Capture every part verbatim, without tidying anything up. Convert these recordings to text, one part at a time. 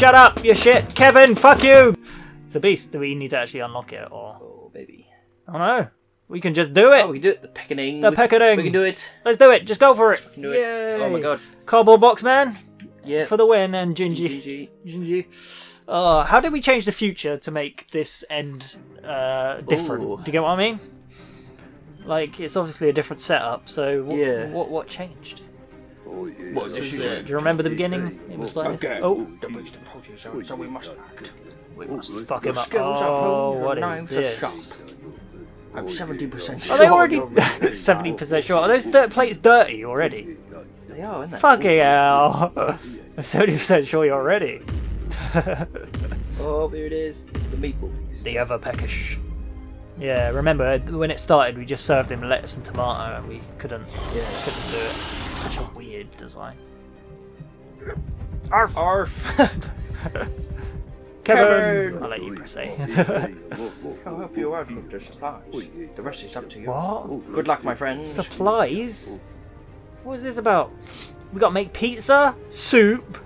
Shut up, you shit! Kevin, fuck you! It's a beast. Do we need to actually unlock it, or...? Oh, baby. Oh, no. We can just do it! Oh, we can do it. The pickening. The pickening. We can do it. Let's do it. Just go for it. Do it. Oh, my God. Cardboard box, man. Yeah. For the win, and Gingy. Gingy. Gingy. Oh, how did we change the future to make this end uh, different? Ooh. Do you get what I mean? Like, it's obviously a different setup, so what, yeah. what, what changed? Oh, yeah. What so, do you remember the beginning? It was like okay. Oh, the beast approaches, so we must act. We must oh, fuck him up. Oh, what is this? I'm seventy percent sure. Are they already seventy percent sure? Are those dirt plates dirty already? They are, aren't they? Fucking hell. I'm seventy percent sure you're ready. Oh, here it is. It's the meatball piece. The other peckish. Yeah, remember when it started we just served him lettuce and tomato and we couldn't yeah. couldn't do it. Such a weird design. Arf! Arf! Kevin! Kevin! I'll let you press A. I'll help you out with the supplies. The rest is up to you. What? Good luck, my friend. Supplies? What is this about? We gotta make pizza? Soup?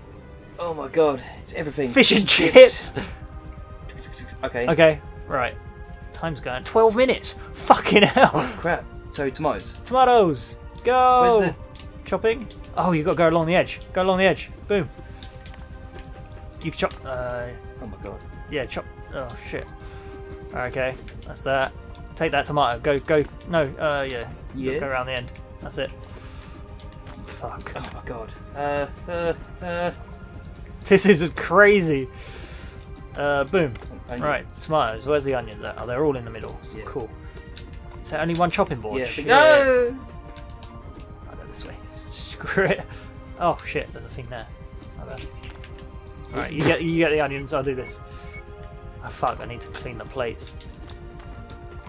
Oh my god, it's everything. Fish and chips! Okay. Okay, right. Time's going. Twelve minutes. Fucking hell. Oh, crap. So tomatoes. Tomatoes. Go. Where's the chopping? Oh, you got to go along the edge. Go along the edge. Boom. You can chop. Uh... Oh my god. Yeah, chop. Oh shit. Okay, that's that. Take that tomato. Go, go. No. Uh, yeah. Yes. Go around the end. That's it. Fuck. Oh my god. Uh, uh, uh. This is crazy. Uh, boom. Onions. Right, tomatoes. Where's the onions at? Oh, they're all in the middle. So yeah. Cool. Is there only one chopping board? Yeah, sure. No! I'll go this way. Screw it. Oh, shit. There's a thing there. My bad. Alright, you get, you get the onions. I'll do this. Oh, fuck. I need to clean the plates.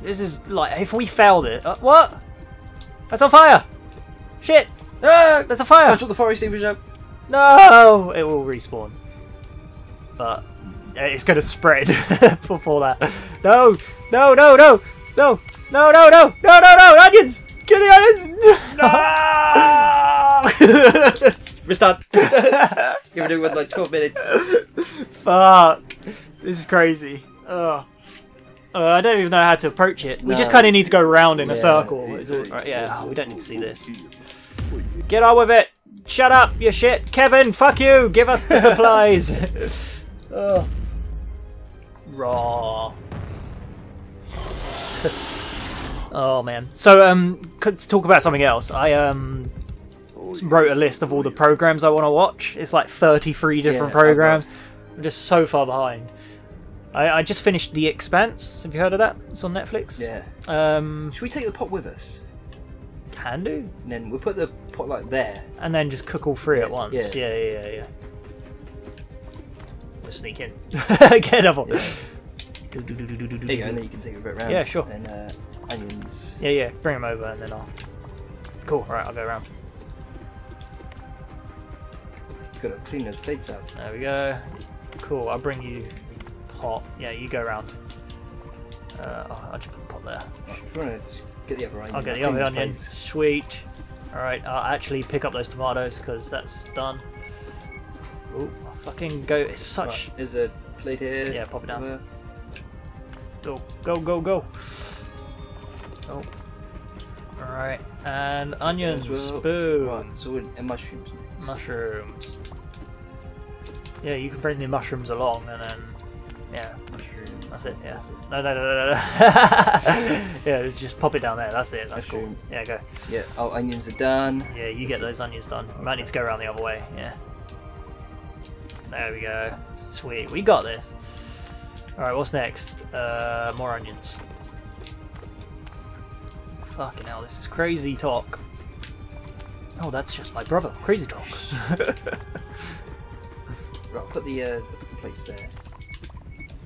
This is like... If we failed it... Uh, what? That's on fire! Shit! No! That's a fire! Watch what the forest seems up. No! It will respawn. But... It's gonna spread before that. No, no, no, no, no, no, no, no, no, no, no, onions! Get the onions! No! Restart. Give it in with like twelve minutes. Fuck. This is crazy. Oh. Uh, I don't even know how to approach it. We no. just kind of need to go round in yeah, a circle. It's all, right, yeah, oh, we don't need to see this. Get on with it! Shut up, you shit! Kevin, fuck you! Give us the supplies! Oh. Raw. Oh man. So um, to talk about something else, I um wrote a list of all the programs I want to watch. It's like thirty-three different yeah, programs. I'm just so far behind. I, I just finished The Expanse. Have you heard of that? It's on Netflix. Yeah. Um, should we take the pot with us? Can do. And then we'll put the pot like there. And then just cook all three yeah, at once. Yeah, yeah, yeah, yeah. yeah. Sneak in. Get up on. Yeah. There you go, and then you can take a bit round. Yeah, sure. Then uh, onions. Yeah, yeah. Bring them over, and then I'll. Cool. All right, I'll go around. You've got to clean those plates out. There we go. Cool. I'll bring you pot. Yeah, you go round. Uh, I'll, I'll just put the pot there. Right, if you want to get the other onion. I'll get the other onion. Plates. Sweet. All right. I'll actually pick up those tomatoes because that's done. Oh, fucking go! It's such. Right, there's a plate here. Yeah, pop it down. Over. Go, go, go, go! Oh, all right, and onions. Well. Boom. Right, so and mushrooms. Next. Mushrooms. Yeah, you can bring the mushrooms along, and then yeah, mushroom. That's it. Yeah. That's it. No, no, no, no, no. Yeah, just pop it down there. That's it. That's mushroom. Cool. Yeah, go. Yeah. Oh, onions are done. Yeah, you that's get those it. Onions done. You might need to go around the other way. Yeah. There we go. Sweet. We got this. Alright, what's next? Uh, more onions. Fucking hell, this is crazy talk. Oh, that's just my brother. Crazy talk. Right, I'll put the, uh, the plates there.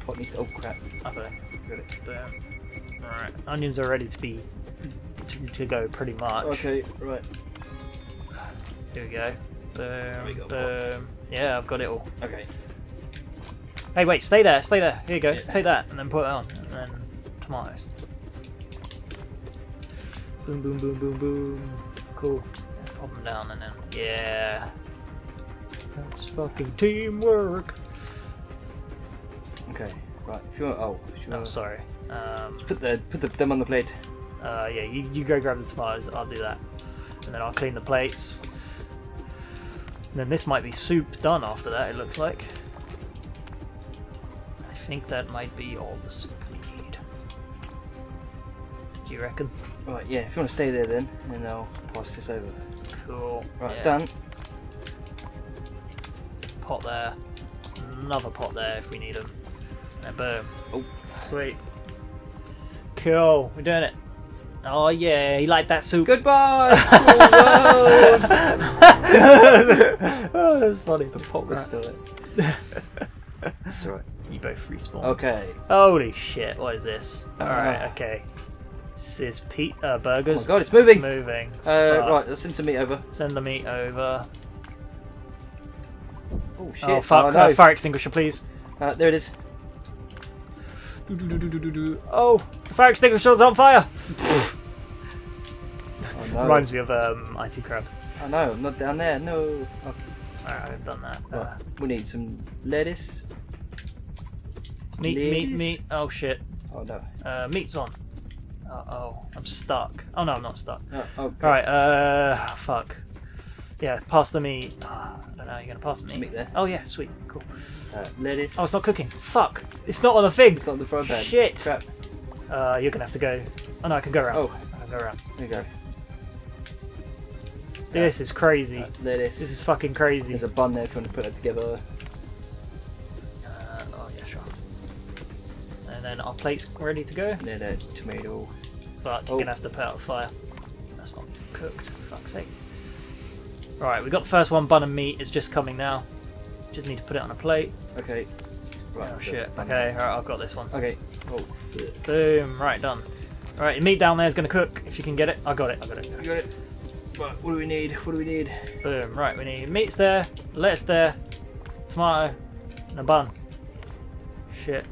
Pot needs to... Oh, crap. I've got it. Got it. Damn. Alright, onions are ready to be... To, to go, pretty much. Okay, right. Here we go. Boom, we got boom. Yeah, I've got it all. Okay. Hey, wait, stay there, stay there. Here you go. Yeah. Take that and then put it on. And then tomatoes. Boom, boom, boom, boom, boom. Cool. Pop them down and then. Yeah. That's fucking teamwork. Okay, right. If you want, oh, if you want, oh, sorry. Um, put the put the, them on the plate. Uh, yeah, you you go grab the tomatoes. I'll do that, and then I'll clean the plates. And then this might be soup done after that. It looks like. I think that might be all the soup we need. Do you reckon? Right. Yeah. If you want to stay there, then, and I'll pass this over. Cool. Right. Yeah. It's done. Pot there. Another pot there if we need them. And boom. Oh, sweet. Cool. We're doing it. Oh yeah, you like that soup? Goodbye. Oh, oh, that's funny. The pot was still it. That's all right. You both respawned. Okay. Holy shit! What is this? All uh, right. Okay. This is Pete uh, burgers. Oh my god! It's moving. It's moving. Uh, right. Let's send some meat over. Send the meat over. Oh shit! Oh, fire, oh, no. uh, fire extinguisher, please. Uh, there it is. Do, do, do, do, do, do. Oh, the fire extinguisher's on fire! Oh, no. Reminds me of um, I T Crowd. I oh, know, I'm not down there, no. Okay. Alright, I've done that. Well, uh, we need some lettuce. Meat, lettuce. meat, meat. Oh shit. Oh no. Uh, meat's on. Uh oh, I'm stuck. Oh no, I'm not stuck. Oh, okay. Alright, uh, fuck. Yeah, pass the meat. Oh, I don't know, you're gonna pass the meat? meat there. Oh yeah, sweet, cool. Uh, lettuce. Oh, it's not cooking. Fuck! It's not on the thing. It's not on the front pan. Shit! Crap. Uh, you're gonna have to go. Oh no, I can go around. Oh, I can go around. There you go. This yeah. is crazy. Uh, lettuce. This is fucking crazy. There's a bun there if you want to put it together. Uh, oh yeah, sure. And then our plate's ready to go. No, no, tomato. But you're oh. gonna have to put out a fire. That's not cooked. For fuck's sake. Right, we got the first one. Bun and meat is just coming now. Just need to put it on a plate. Okay. Right, oh shit. Okay, alright, I've got this one. Okay. Oh, shit. Boom. Right, done. Alright, your meat down there is going to cook if you can get it. I got it. I got it. You got it. Right, what do we need? What do we need? Boom. Right, we need meat's there, lettuce there, tomato, and a bun. Shit.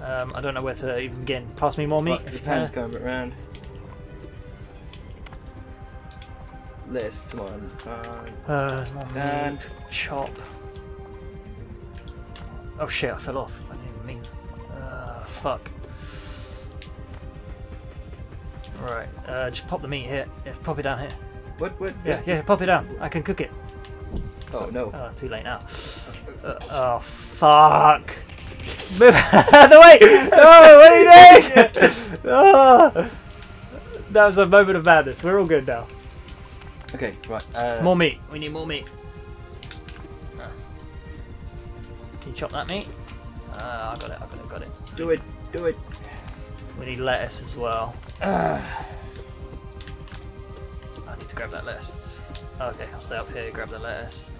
Um, I don't know where to even begin. Pass me more meat. Right, if the pan's going around. Lettuce, tomato, and uh, and, and chop. Oh shit, I fell off. I didn't even mean that. Uh, fuck. Right, uh, just pop the meat here. Yeah, pop it down here. What? What? Yeah, what? yeah, pop it down. I can cook it. Oh no. Oh, too late now. Uh, oh, fuck. Move out of the way! Oh, what are you doing? Yes. Oh. That was a moment of madness. We're all good now. Okay, right. Uh... More meat. We need more meat. Can you chop that meat? Uh, I got it, I got it, got it. Do it, do it. We need lettuce as well. Uh, I need to grab that lettuce. Okay, I'll stay up here, grab the lettuce.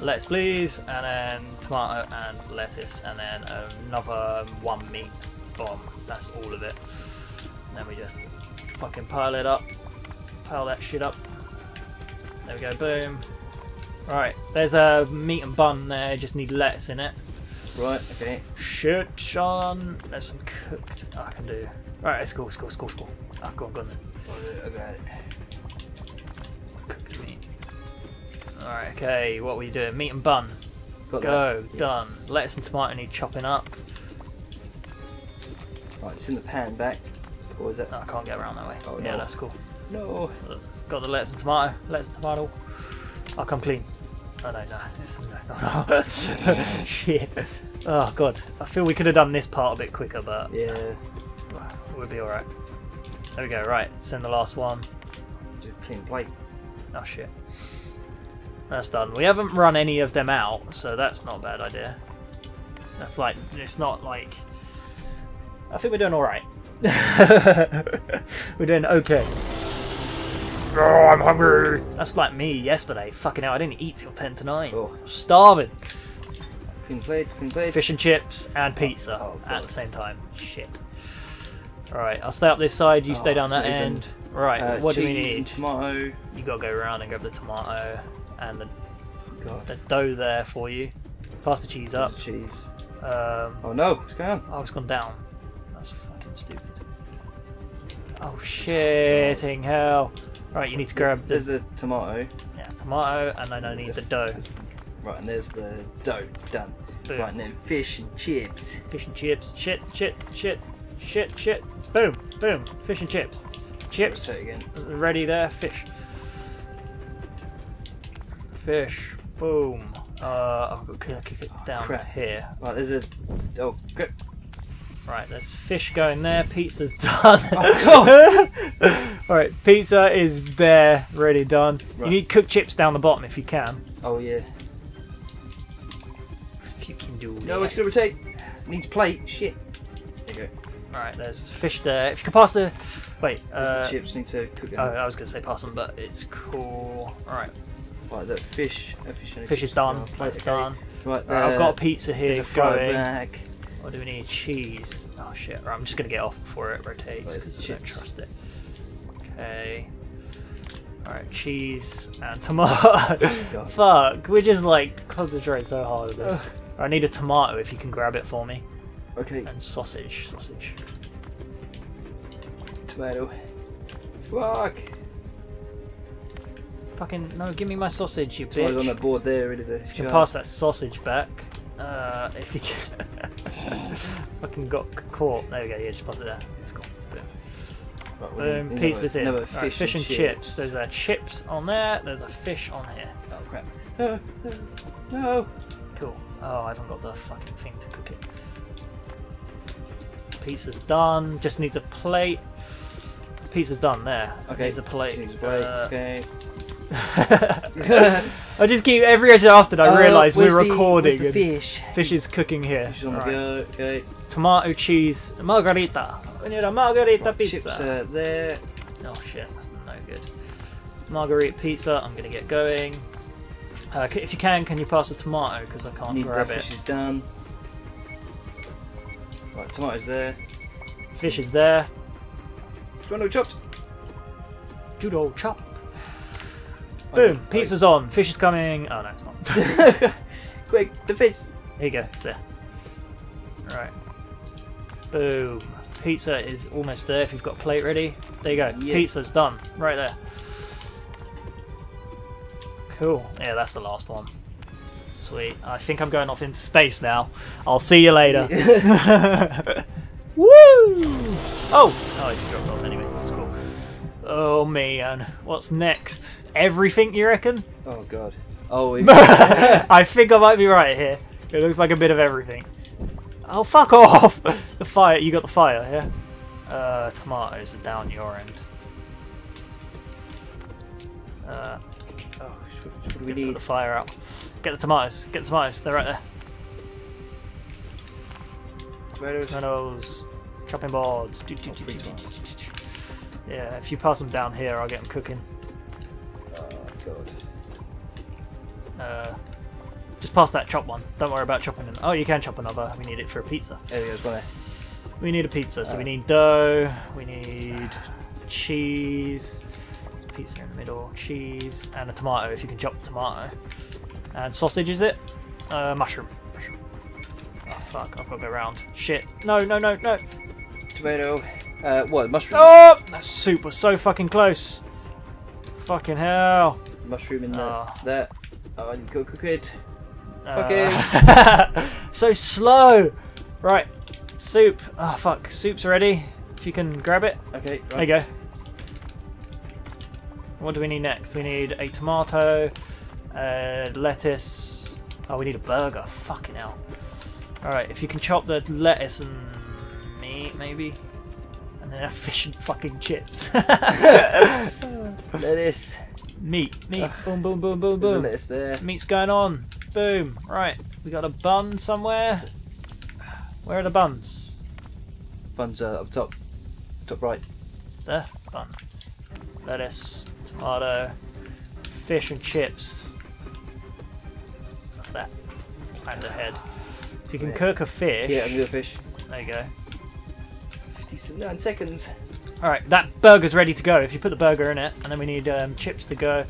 Lettuce, please. And then tomato and lettuce. And then another one meat bomb. That's all of it. And then we just fucking pile it up. Pile that shit up. There we go, boom. Right, there's a meat and bun there, just need lettuce in it. Right, okay. Shit on. There's some cooked. Oh, I can do. Right, let's go, let's go, let's go, let's go. Oh, go on, go on then. I got it. Cooked meat. Alright, okay, what are we doing? Meat and bun. Got go, that. done. Yeah. Lettuce and tomato need chopping up. Right, it's in the pan back. What was that? No, I can't get around that way. Oh, yeah, no. That's cool. No. Got the lettuce and tomato. Lettuce and tomato. I'll come clean. Oh no, no, it's, no, no, no. Shit. Oh god. I feel we could have done this part a bit quicker, but yeah, we'll be alright. There we go, right. Send the last one. Just clean plate. Oh shit. That's done. We haven't run any of them out, so that's not a bad idea. That's like, it's not like... I think we're doing alright. We're doing okay. Oh, I'm hungry! That's like me yesterday. Fucking hell, I didn't eat till ten to nine. Oh. Starving! Clean plates, clean plates. Fish and chips and pizza oh, at the same time. Shit. Alright, I'll stay up this side, you oh, stay down that even. end. Right, uh, what do we need? Tomato. You gotta go around and grab the tomato and the... God. There's dough there for you. Pass the cheese up. There's cheese. Um, oh no, what's going on? Oh, it's gone down. That's fucking stupid. Oh, shitting hell. Right, you need to grab the... There's a tomato. Yeah, tomato, and then I need this, the dough. This, Right, and there's the dough done. Boom. Right, and then fish and chips. Fish and chips. Shit, shit, shit, shit, shit. Boom, boom. Fish and chips. Chips. Again. Ready there. Fish. Fish. Boom. Uh, I've got to kick it oh, down crap. here. Right, there's a. Oh, grip. Right, there's fish going there. Pizza's done. Oh, God. All right, pizza is there, ready, done. Right. You need cooked chips down the bottom if you can. Oh yeah. If you can do. No, that. It's gonna rotate. Needs plate. Shit. There you go. All right, there's fish there. If you can pass the. Wait. Uh, the chips need to cook. Oh, I was gonna say pass them, but it's cool. All right. Right, look, fish. Uh, fish, and fish is done. Plate's okay. done. Right, there. All right, I've got a pizza here. There's a fried bag. Or do we need cheese? Oh shit, right, I'm just going to get off before it rotates because I don't trust it. Okay. Alright, cheese and tomato. Oh, fuck, we're just like concentrating so hard on this. I need a tomato if you can grab it for me. Okay. And sausage. Sausage. Tomato. Fuck! Fucking, no, give me my sausage, you bitch. I was on the board there, really. There. You can pass that sausage back. Uh, if you can. Fucking got caught. There we go, yeah, just pass it there. It's cool. Boom. Right, Boom. Need, pieces in. Right, fish, fish and, and chips. chips. There's uh, chips on there. There's a fish on here. Oh, crap. No, no, no. Cool. Oh, I haven't got the fucking thing to cook it. Pizza's done. Just needs a plate. Pizza's done there. Okay. Needs a plate. Needs a plate. Uh, okay. I just keep every after that I realise uh, we're recording. The, the fish? Fish is cooking here. Fish on the go, okay. Tomato, cheese, margarita. We need a margarita right, pizza. Chips are there. Oh shit, that's no good. Margarita pizza. I'm gonna get going. Uh, if you can, can you pass the tomato? Because I can't need grab that. It. Fish is done. Right, tomato's there. Fish is there. Judo chopped. Judo chopped. Boom! Like, pizza's on. Fish is coming. Oh no, it's not. Quick, the fish. Here you go. It's there. Right. Boom. Pizza is almost there. If you've got a plate ready, there you go. Yeah. Pizza's done. Right there. Cool. Yeah, that's the last one. Sweet. I think I'm going off into space now. I'll see you later. Woo! Oh. Oh, I just dropped off anyway. This is cool. Oh man, what's next? Everything, you reckon? Oh god. Oh, we've I think I might be right here. It looks like a bit of everything. Oh, fuck off! The fire, you got the fire, yeah? Uh, tomatoes are down your end. Uh, oh, should, should we need? Put the fire out. Get the tomatoes, get the tomatoes, they're right there. Tomatoes. Tomatoes. Chopping boards. Do, do, do, do, do, do. Yeah, if you pass them down here, I'll get them cooking. Oh, God. Uh, just pass that chop one. Don't worry about chopping another. Oh, you can chop another. We need it for a pizza. There we go, it's right. We need a pizza, so oh. we need dough, we need cheese. There's a pizza in the middle. Cheese and a tomato, if you can chop the tomato. And sausage, is it? Uh, mushroom. Mushroom. Oh, fuck. I've got to go round. Shit. No, no, no, no. Tomato. Uh, what, mushroom? Oh! That soup was so fucking close! Fucking hell! Mushroom in there. Oh. There. Oh, you go cook it. Fuck uh. it! So slow! Right, soup. Oh, fuck. Soup's ready. If you can grab it. Okay, right. There you go. What do we need next? We need a tomato, uh, lettuce. Oh, we need a burger. Fucking hell. Alright, if you can chop the lettuce and meat, maybe. And fish and fucking chips. Lettuce. Meat. Meat. Boom, boom, boom, boom, boom. Lettuce there. Meat's going on. Boom. Right. We got a bun somewhere. Where are the buns? Buns are up top. Top right. There. Bun. Lettuce. Tomato. Fish and chips. Look at that. Planned ahead. If you can yeah. cook a fish. Yeah, I can do a fish. There you go. Nine seconds. All right, that burger's ready to go. If you put the burger in it, and then we need um, chips to go.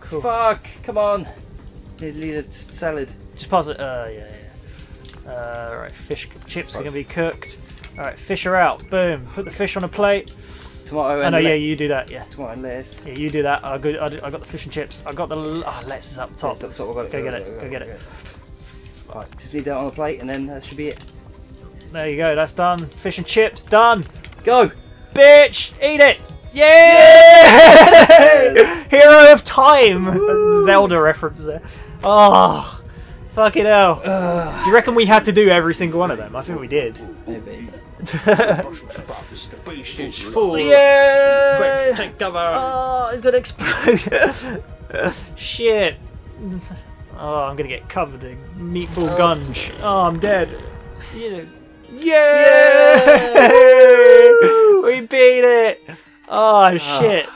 Cool. Fuck! Come on. Need a salad. Just pass it. Uh, yeah, yeah. Uh, all right, fish chips right. are gonna be cooked. All right, fish are out. Boom. Put the fish on a plate. Tomorrow and I know, yeah, you do that, yeah. Tomorrow and lettuce. Yeah, you do that. I got, I got the fish and chips. I got the oh, lettuce is up top. Lettuce up top. Got it. Go, go get it. Go, go, go get it. Go. Right, just leave that on the plate, and then that should be it. There you go. That's done. Fish and chips done. Go, bitch. Eat it. Yeah! Hero of Time. That's a Zelda reference there. Oh. Fucking hell. Uh, do you reckon we had to do every single one of them? I think we did. Maybe. It's full. Yeah! Take cover. Oh, it's gonna explode. Shit. Oh, I'm gonna get covered in meatball oh. gunge. Oh, I'm dead. You know. Yeah! We beat it! Oh, oh, shit.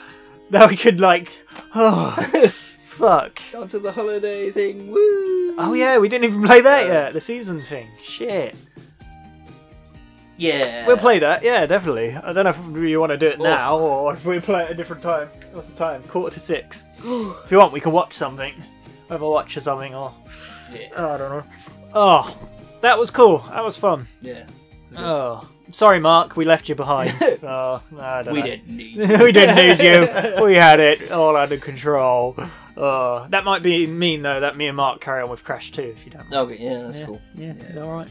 Now we could, like. Oh. Fuck. Onto the holiday thing. Woo! Oh yeah, we didn't even play that yet. The season thing. Shit. Yeah. We'll play that. Yeah, definitely. I don't know if we want to do it Oof. now or if we play it at a different time. What's the time? Quarter to six. If you want, we can watch something. Overwatch or something. Or yeah. Oh, I don't know. Oh, that was cool. That was fun. Yeah. Oh. Sorry, Mark, we left you behind. Oh, I don't we know. didn't need you. We didn't need you. We had it all under control. Oh, that might be mean, though, that me and Mark carry on with Crash two, if you don't mind. Okay, yeah, that's yeah. cool. Yeah, yeah. Is that alright?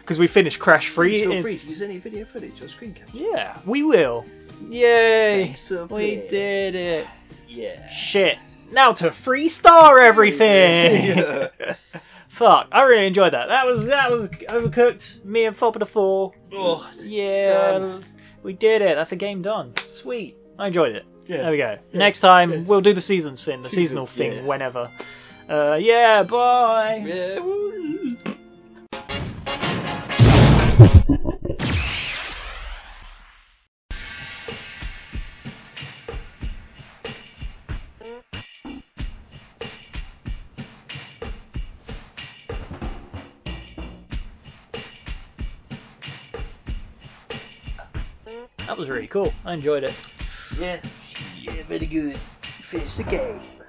Because yeah. we finished Crash three. Feel in... free to use any video footage or screen capture. Yeah, we will. Yay! We did it. Yeah. Shit. Now to free star everything! Yeah. Fuck, I really enjoyed that. That was that was Overcooked. Me and Fopper the Four. Oh, yeah, done. We did it. That's a game done. Sweet. I enjoyed it. Yeah. There we go. Yeah. Next time yeah. we'll do the seasons thing, the Season, seasonal thing, yeah. whenever. Uh, yeah. Bye. Yeah. That was really cool. I enjoyed it. Yes, yeah, very good. Finish the game.